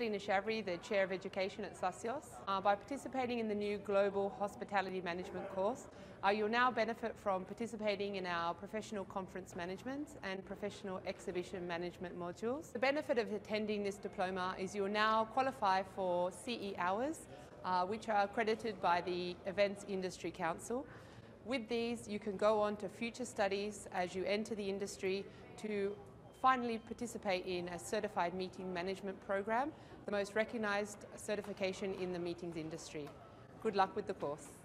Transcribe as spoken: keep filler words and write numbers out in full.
Selina Chavry, the Chair of Education at SACEOS. Uh, by participating in the new Global Hospitality Management course, uh, you'll now benefit from participating in our Professional Conference Management and Professional Exhibition Management modules. The benefit of attending this diploma is you'll now qualify for C E hours, uh, which are accredited by the Events Industry Council. With these, you can go on to future studies as you enter the industry to finally participate in a certified meeting management program, the most recognised certification in the meetings industry. Good luck with the course.